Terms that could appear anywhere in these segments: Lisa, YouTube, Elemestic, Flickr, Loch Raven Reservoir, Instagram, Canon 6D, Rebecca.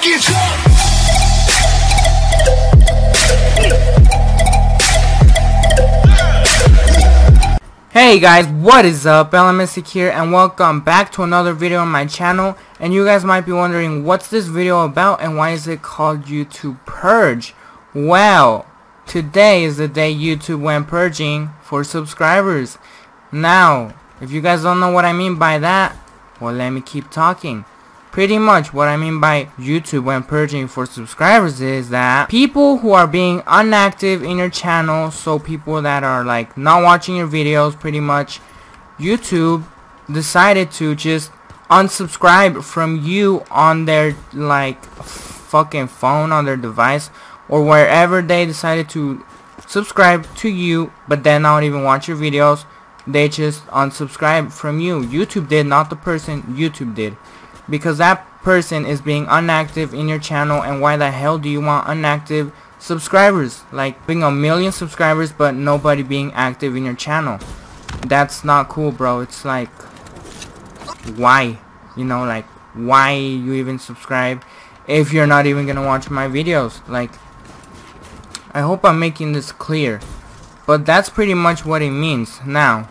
fucking jump. Hey guys, what is up? Elemestic here and welcome back to another video on my channel. And you guys might be wondering, what's this video about and why is it called YouTube Purge? Well, today is the day YouTube went purging for subscribers. Now, if you guys don't know what I mean by that, well, let me keep talking. Pretty much what I mean by YouTube when purging for subscribers is that people who are being inactive in your channel, so people that are like not watching your videos, pretty much YouTube decided to just unsubscribe from you on their like fucking phone, on their device, or wherever they decided to subscribe to you but then not even watch your videos. They just unsubscribe from you. YouTube did, not the person. YouTube did. Because that person is being inactive in your channel, and why the hell do you want inactive subscribers? Like being a million subscribers but nobody being active in your channel. That's not cool, bro. It's like, why? You know, like, why you even subscribe if you're not even gonna watch my videos? Like, I hope I'm making this clear, but that's pretty much what it means. Now,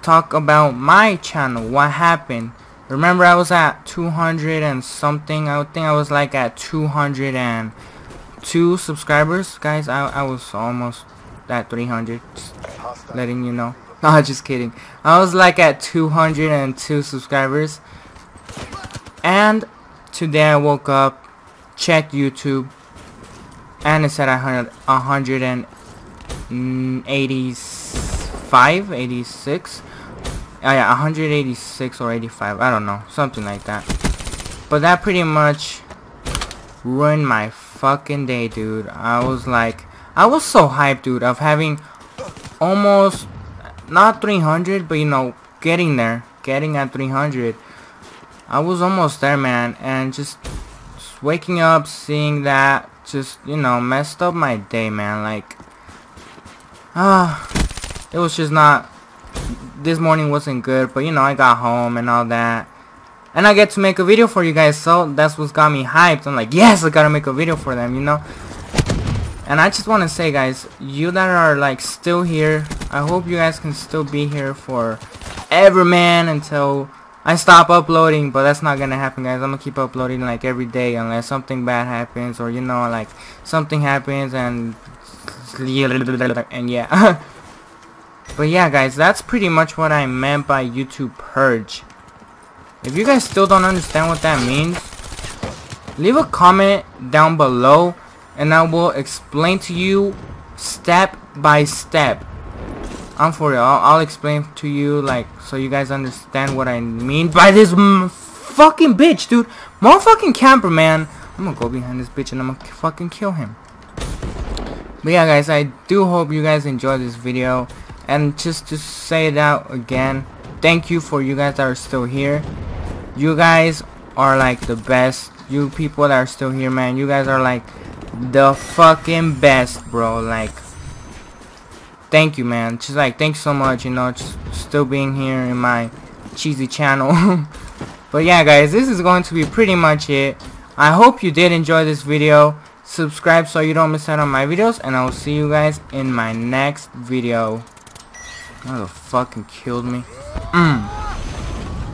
talk about my channel, what happened. Remember, I was at 200 and something. I think I was like at 202 subscribers. Guys, I was almost at 300. Just letting you know. No, just kidding. I was like at 202 subscribers. And today I woke up, checked YouTube, and it said I had 185, 86. Oh yeah, 186 or 85, I don't know, something like that. But that pretty much ruined my fucking day, dude. I was like, I was so hyped, dude, of having almost, not 300, but you know, getting there, getting at 300. I was almost there, man, and just waking up, seeing that, just, you know, messed up my day, man. Like, it was just not... This morning wasn't good, but you know, I got home and all that, and I get to make a video for you guys, so that's what got me hyped. I'm like, yes, I gotta make a video for them, you know. And I just want to say, guys, you that are like still here, I hope you guys can still be here forever, man, until I stop uploading. But that's not gonna happen, guys. I'm gonna keep uploading like every day unless something bad happens, or you know, like something happens and yeah. But yeah, guys, that's pretty much what I meant by YouTube Purge. If you guys still don't understand what that means, leave a comment down below and I will explain to you step by step. I'm for real. I'll explain to you, like, so you guys understand what I mean by this fucking bitch, dude. Motherfucking camper, man. I'm gonna go behind this bitch and I'm gonna fucking kill him. But yeah, guys, I do hope you guys enjoyed this video. And just to say it out again, thank you for you guys that are still here. You guys are like the best. You people that are still here, man, you guys are like the fucking best, bro. Like, thank you, man. Just like, thanks so much, you know, just still being here in my cheesy channel. But yeah, guys, this is going to be pretty much it. I hope you did enjoy this video. Subscribe so you don't miss out on my videos, and I will see you guys in my next video. Motherfucking killed me.